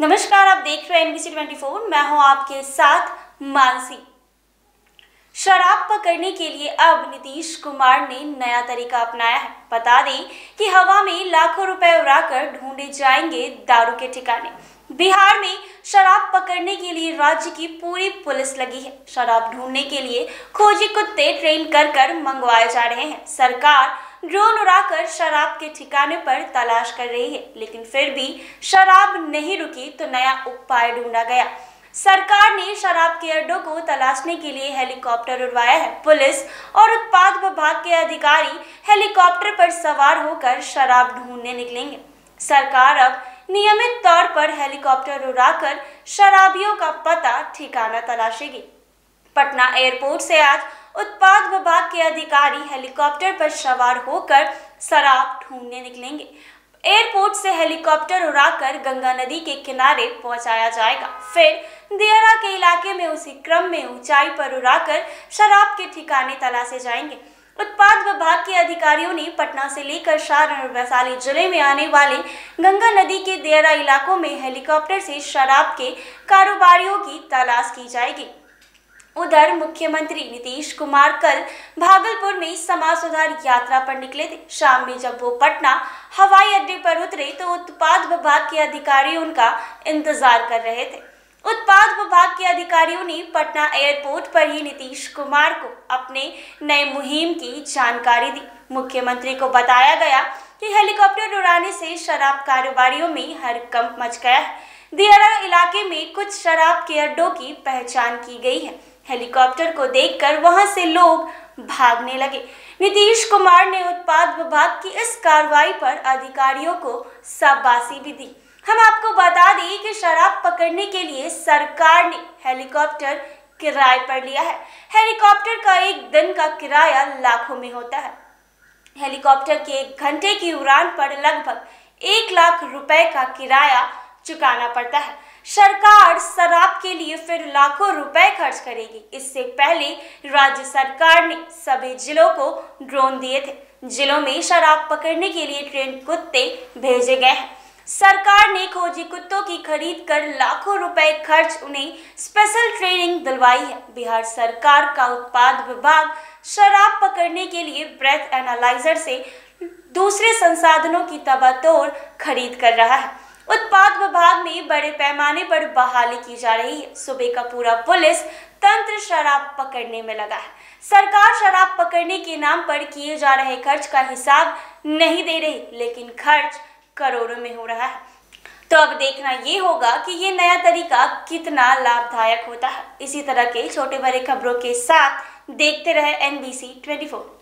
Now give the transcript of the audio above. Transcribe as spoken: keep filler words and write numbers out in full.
नमस्कार, आप देख रहे हैं एन बी सी चौबीस। मैं हूं आपके साथ मानसी। शराब पकड़ने के लिए अब नीतीश कुमार ने नया तरीका अपनाया है। बता दें कि हवा में लाखों रुपए उड़ाकर ढूंढे जाएंगे दारू के ठिकाने। बिहार में शराब पकड़ने के लिए राज्य की पूरी पुलिस लगी है। शराब ढूंढने के लिए खोजी कुत्ते ट्रेन कर कर मंगवाए जा रहे हैं। सरकार ड्रोन उड़ाकर शराब के ठिकाने पर तलाश कर रही है, लेकिन फिर भी शराब नहीं रुकी तो नया उपाय ढूंढा गया। सरकार ने शराब के अड्डों को तलाशने के लिए हेलीकॉप्टर उड़वाया है। पुलिस और उत्पाद विभाग के अधिकारी हेलीकॉप्टर पर सवार होकर शराब ढूंढने निकलेंगे। सरकार अब नियमित तौर पर हेलीकॉप्टर उड़ाकर शराबियों का पता ठिकाना तलाशेगी। पटना एयरपोर्ट से आज उत्पाद विभाग के अधिकारी हेलीकॉप्टर पर सवार होकर शराब ढूंढने निकलेंगे। एयरपोर्ट से हेलीकॉप्टर उड़ाकर गंगा नदी के किनारे पहुंचाया जाएगा। फिर दियरा के इलाके में उसी क्रम में ऊंचाई पर उड़ाकर शराब के ठिकाने तलाशे जाएंगे। उत्पाद विभाग के अधिकारियों ने पटना से लेकर सारण और वैशाली जिले में आने वाले गंगा नदी के दियरा इलाकों में हेलीकॉप्टर से शराब के कारोबारियों की तलाश की जाएगी। उधर मुख्यमंत्री नीतीश कुमार कल भागलपुर में समाज सुधार यात्रा पर निकले थे। शाम में जब वो पटना हवाई अड्डे पर उतरे तो उत्पाद विभाग के अधिकारी उनका इंतजार कर रहे थे। उत्पाद विभाग के अधिकारियों ने पटना एयरपोर्ट पर ही नीतीश कुमार को अपने नए मुहिम की जानकारी दी। मुख्यमंत्री को बताया गया कि हेलीकॉप्टर उड़ाने से शराब कारोबारियों में हड़कंप मच गया है। दियरा इलाके में कुछ शराब के अड्डों की पहचान की गई है। हेलीकॉप्टर को देखकर वहां से लोग भागने लगे। नीतीश कुमार ने उत्पाद विभाग की इस कार्रवाई पर अधिकारियों को शाबाशी भी दी। हम आपको बता दें कि शराब पकड़ने के लिए सरकार ने हेलीकॉप्टर किराए पर लिया है। हेलीकॉप्टर का एक दिन का किराया लाखों में होता है। हेलीकॉप्टर के एक घंटे की उड़ान पर लगभग एक लाख रुपए का किराया चुकाना पड़ता है। सरकार शराब के लिए फिर लाखों रुपए खर्च करेगी। इससे पहले राज्य सरकार ने सभी जिलों को ड्रोन दिए थे। जिलों में शराब पकड़ने के लिए ट्रेन कुत्ते भेजे गए हैं। सरकार ने खोजी कुत्तों की खरीद कर लाखों रुपए खर्च उन्हें स्पेशल ट्रेनिंग दिलवाई है। बिहार सरकार का उत्पाद विभाग शराब पकड़ने के लिए ब्रेथ एनालाइजर से दूसरे संसाधनों की तबातोड़ खरीद कर रहा है। उत्पाद विभाग में बड़े पैमाने पर बहाली की जा रही है। सूबे का पूरा पुलिस तंत्र शराब पकड़ने में लगा है। सरकार शराब पकड़ने के नाम पर किए जा रहे खर्च का हिसाब नहीं दे रही, लेकिन खर्च करोड़ों में हो रहा है। तो अब देखना ये होगा कि ये नया तरीका कितना लाभदायक होता है। इसी तरह के छोटे बड़े खबरों के साथ देखते रहे एन बी सी चौबीस।